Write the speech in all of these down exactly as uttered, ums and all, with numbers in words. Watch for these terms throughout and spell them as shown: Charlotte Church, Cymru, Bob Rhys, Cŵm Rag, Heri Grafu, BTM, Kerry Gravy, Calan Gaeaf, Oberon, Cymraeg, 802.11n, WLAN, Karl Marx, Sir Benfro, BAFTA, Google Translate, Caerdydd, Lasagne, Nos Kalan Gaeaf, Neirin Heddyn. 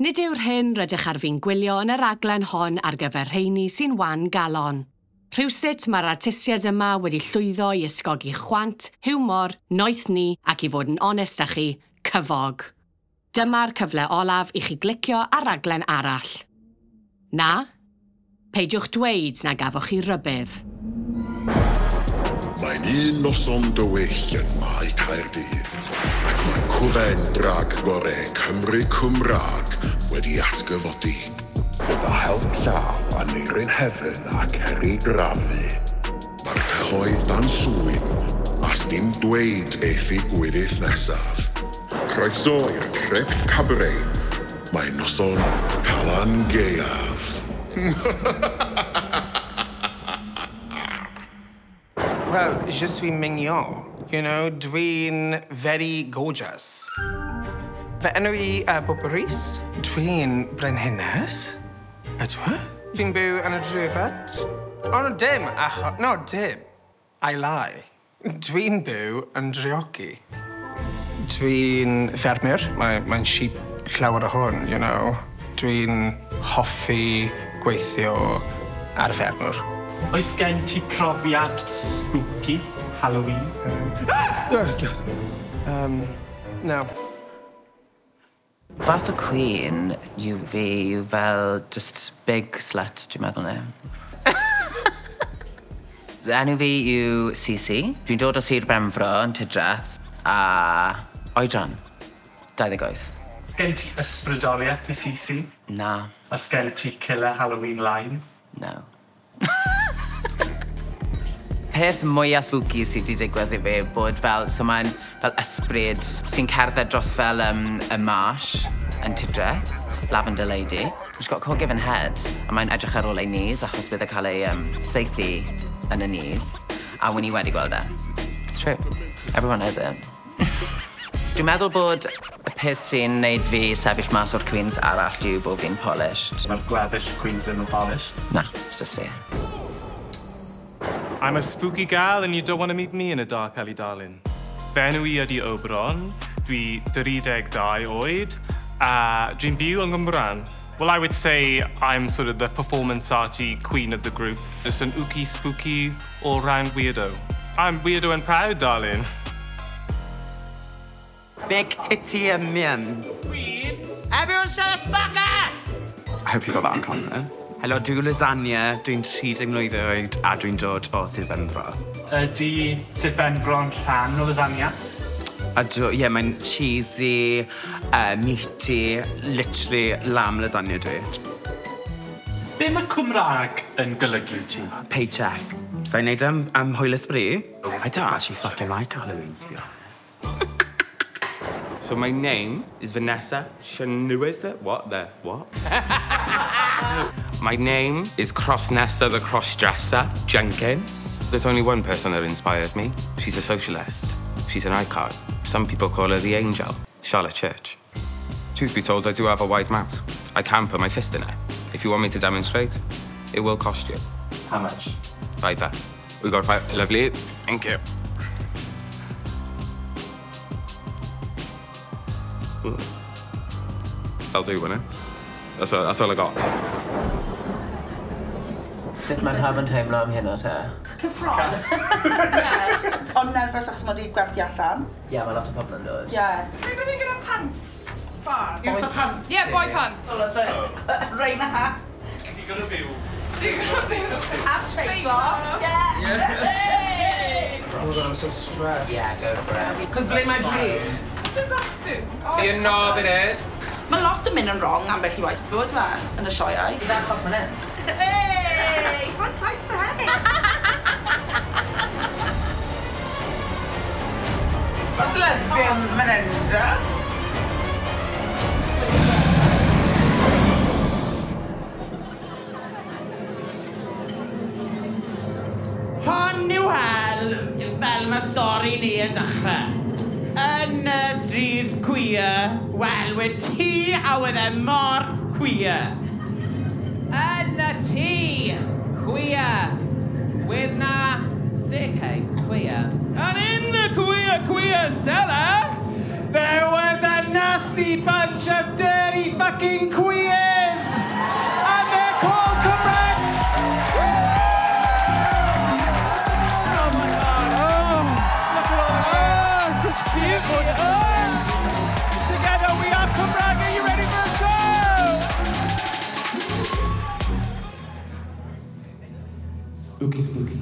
Nid yw'r hyn rydych ar fi'n gwylio yn y raglen hon ar gyfer rheini sy'n wan galon. Rhywsut mae'r artistiad yma wedi llwyddo i ysgogi chwant, hiwmor, noethni ac i fod yn onest â chi, cyfog. Dyma'r cyfle olaf i chi glicio ar raglen arall. Na, peidiwch dweud na gafoch chi rybydd. Mae'n un noson dywyll yn mae Caerdydd, ac mae cwven drag gore Cymru Cŵm Rag wedi atgyfodi. Gyda help llaw a Neirin Heddyn ac Heri Grafu. Mae'r cyhoedd dan sŵn, a sdim dweud beth i gwydydd nesaf. Croeso i'r trip cabaret. Mae noson Kalan Gaeaf. Well, je suis mignon. You know, dwi'n very gorgeous. Fy enw i uh, Bob Rhys. Dwi'n Brenhines. Ydw? Fi'n byw yn y drwybad. O, no, dim, acho... No, dim. I lie. Dwi'n byw yn driogi. Dwi'n ffermyr. Mae'n mae sheep llawer o hwn, you know. Dwi'n hoffi gweithio ar ffermyr. Oes gen ti profiad spooky Halloween? Um, ah! Oh, God. Um, no. Fath o Queen, yw fi, yw fel just big slut, dwi'n meddwl ne. Enw fi yw Sisi. Dwi'n dod o Sir Benfro yn Tidrath a oedran, dau ddeg wyth. Sgen ti ysbrydoliaeth i Sisi? Na. Sgen ti killer Halloween line? No. Peth mwyaf spooky sydd wedi digwydd i fi bod fel, so mae'n fel ysbryd sy'n cerdded dros fel um, y marsh yn Tidrath, Lavender Lady. She's got cold given head, a mae'n edrych ar ôl ei knees achos bydd e cael ei um, seithi yn y knees, a wyn i wedi gweld e. It's true. Everyone knows it. Dwi'n meddwl bod y peth sy'n neud fi sefyll mas o'r Queens arall yw bod fi'n polished. Mae'r gweddill Queens ddim yn polished? Na, just fi. I'm a spooky gal and you don't want to meet me in a dark alley, darling. Fy enw i ydi Oberon, dwi thirty-two oed, a dwi'n byw yng Nghymru. Well, I would say I'm sort of the performance arty queen of the group. Just an ooky, spooky, all-round weirdo. I'm weirdo and proud, darling. Big titty and mim. Everyone shut the fuck up! I hope you got that on camera. Helo, dwi'n Lasagna, dwi'n thirty-nine oed, a dwi'n dod o Sir Benfro. Ydy Sir Benfro'n rhan o Lasagna? Ie, yeah, mae'n cheesy, uh, meaty, literally lamb lasagna dwi. Be mae Cŵm Rag yn golygu ti? Paycheck. Sa'n neud am, am hwyl ysbryd? I don't actually fucking like Halloween, to be honest. So my name is Vanessa Shanuista. What the? What? My name is Crossnessa the Crossdresser Jenkins. There's only one person that inspires me. She's a socialist. She's an icon. Some people call her the angel, Charlotte Church. Truth be told, I do have a wide mouth. I can put my fist in it. If you want me to demonstrate, it will cost you. How much? Five. We got five. Lovely. Thank you. Ooh. That'll do, won't it? That's all, that's all I got. Sut mae'n cael yn teimlo am hyn o te? Cyffron. Ie. Ond nerfus achos mae'n rhywbeth gwerthu allan. Ie, mae lot o pobl yn dod. Ie. Sa'n rhywbeth gyda pants? Sbar? Gyda pants? Ie, boi pants. Rain a hat. Ti'n gyda byw. Ti'n gyda byw. A treiglo. Ie. Oh God, I'm so stressed. Yeah, go for it. Because blame my dream. What does that do? It's for your knob, it is. Mae lot yn mynd yn wrong am beth i waith bod fe yn y sioiau. Fe chod ma'n hyn. What types of heavy? Let's be on the Menenda. Hon yw hel, fel mae stori ni yn dechrau. Yn y stryd cwiar, wel, wyd ti a wyd e mor cwiar. Yn y tŷ queer, with na staircase queer. And in the queer, queer cellar, there was a nasty bunch of dirty fucking fucking queers! And they're called Cŵm Rag! Oh my god, oh! Look at all that, oh, such beautiful, oh! Together we are Cŵm Rag, are you ready for a show? Ookie spooky.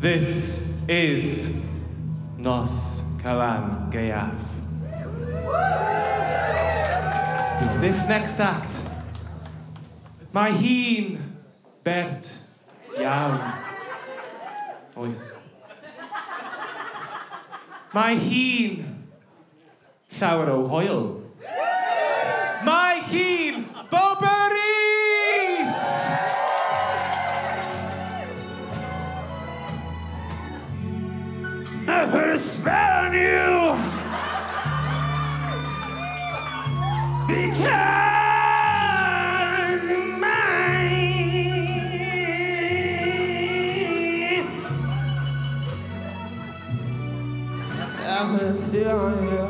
This is Nos Kalan Gaeaf. This next act, mae hi'n bert iawn. Oes. Mae hi'n llawer o hoel. Mae hi'n boberi! I put a spell on you because mine. I put a spell on you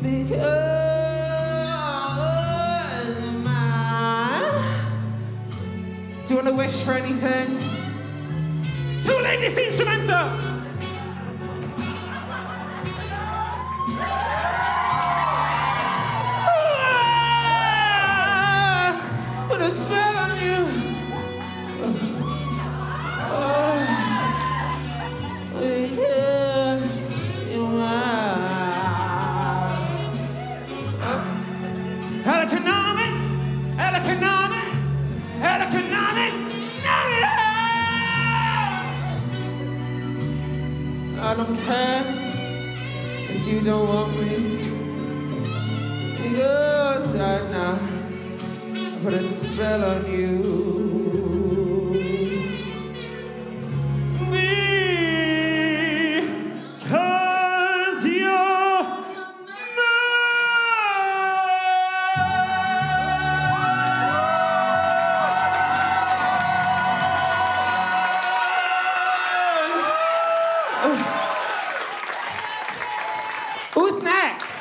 because. Do you want to wish for anything? Who laid this instrumenter? Ah, put a spell on you. Oh, yes, you are. Helicanami, helicanami, helicanami. I don't care if you don't want me. You're tired now. I put a spell on you. Because you're mine. Who's next?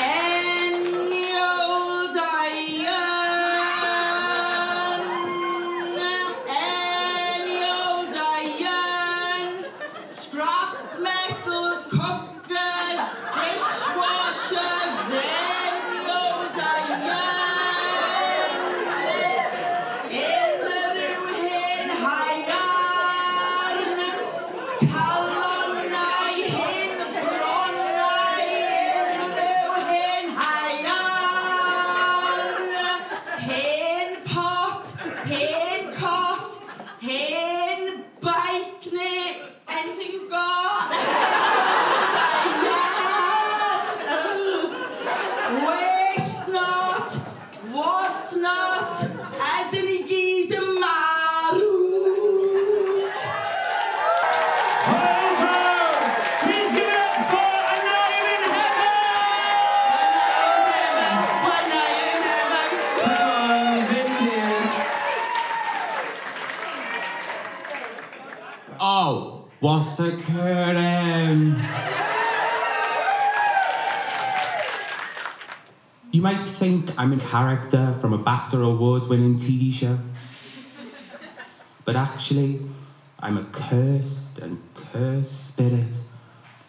Any old Diane. Any old Diane. Scrap metals, cookers, dishwashers. Any old Diane. In the new in Hayan. Oh, what's occurring? You might think I'm a character from a BAFTA award-winning T V show. But actually, I'm a cursed and cursed spirit,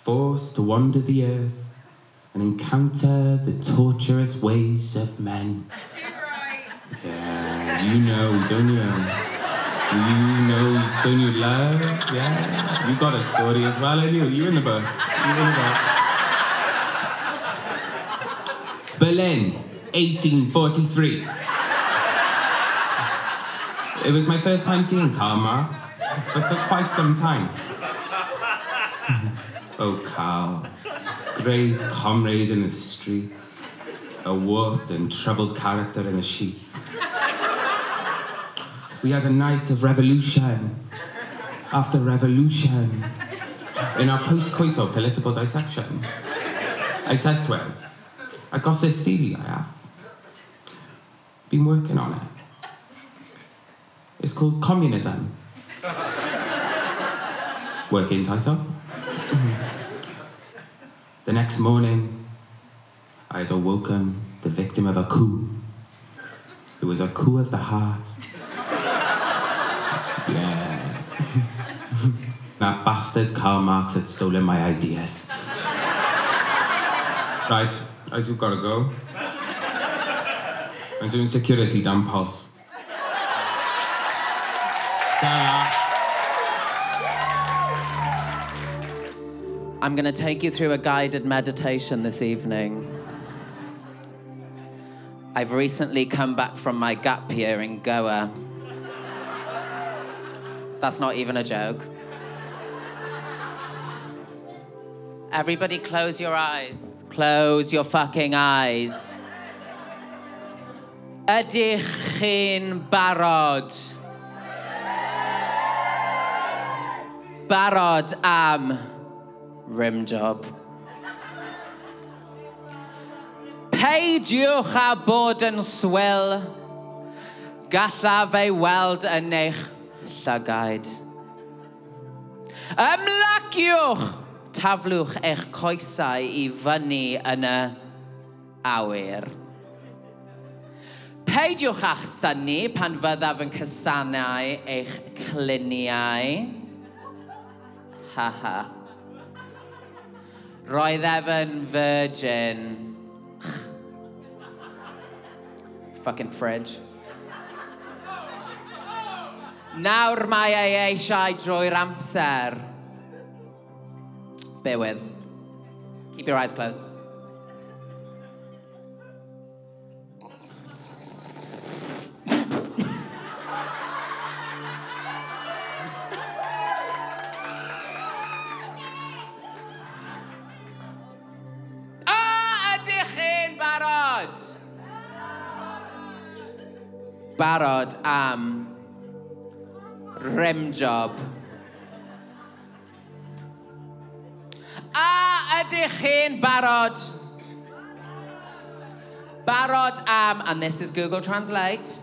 forced to wander the earth, and encounter the torturous ways of men. Too right. Yeah, you know, don't you? You know, don't you, love? Yeah, you got a story as well, ain't you? You in the book. You in the book. Berlin, eighteen forty-three. It was my first time seeing Karl Marx, for quite some time. Oh, Karl, great comrade in the streets, a warped and troubled character in the sheets. We had a night of revolution after revolution in our post-coital political dissection. I said to him, I got this T V I have. Been working on it. It's called Communism. Working title. The next morning, I was awoken the victim of a coup. It was a coup of the heart. Yeah. That bastard Karl Marx had stolen my ideas. Right, I just gotta go. I'm doing security down Pulse. I'm going to take you through a guided meditation this evening. I've recently come back from my gap year in Goa. That's not even a joke. Everybody close your eyes. Close your fucking eyes. Ydych chi'n barod? Barod am rim job. Peidiwch a bod yn swil, gallaf ei weld yn eich llygaid. Ymlaciwch, taflwch eich coesau i fyny yn y awyr. Peidiwch a'ch synnu pan fyddaf yn cysanau eich cliniau. Ha-ha. Roedd ef yn virgin. Fucking fridge. Nawr mae ei eisiau drwy'r amser. Bear with. Keep your eyes closed. Barod am rim job. A ydych chi'n barod? Barod am, and this is Google Translate.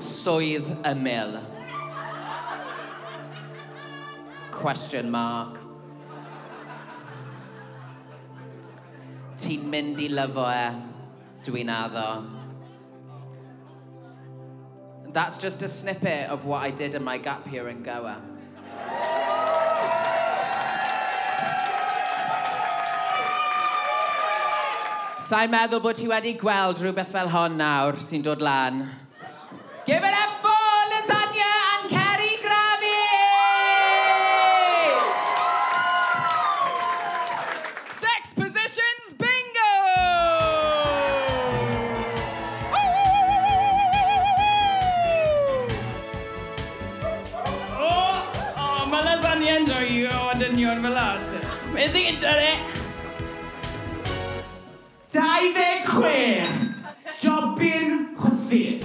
Swydd ymyl. Question mark. Ti'n mynd i lyfo e. Dwi'n addo. That's just a snippet of what I did in my gap here in Goa. Sa'n meddwl bod ti wedi gweld rhywbeth fel hon nawr sy'n dod lan. Give it up for Lasagna and Kerry Gravy! Sex positions, baby! Is he done it? David Queer. Jobin Huthi.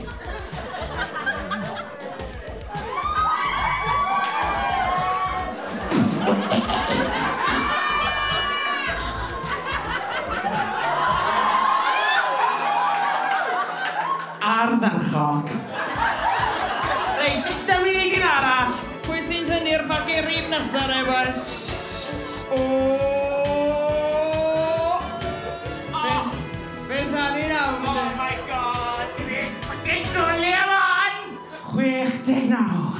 Arddachog. Reit, dyma ni gyn arall. Pwy sy'n tynnu'r bagi rif nesaf neu bwrs? Oh! Oh! Beth a'n ni nawr? Oh my god! Fucking Julia man! Chwech deg naw! Chwech deg naw!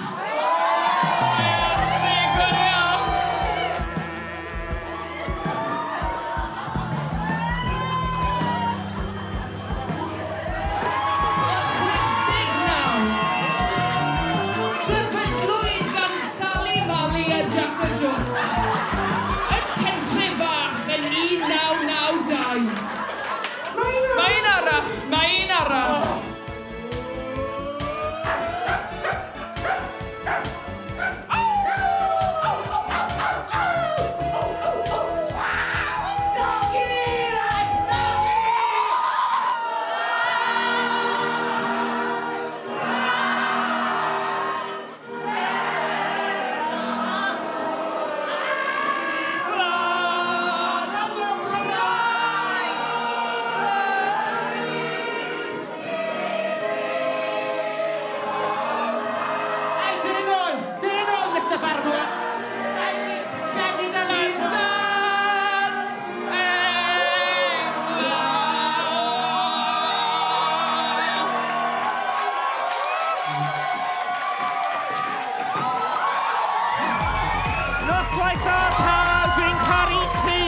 bedwar naw, dwi'n caru ti.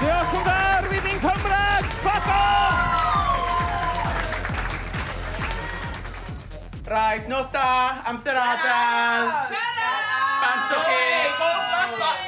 Diolch yn fawr i fi'n Cymraeg, fuck off! Rhaid, nos da, amser adael. Bant o chi.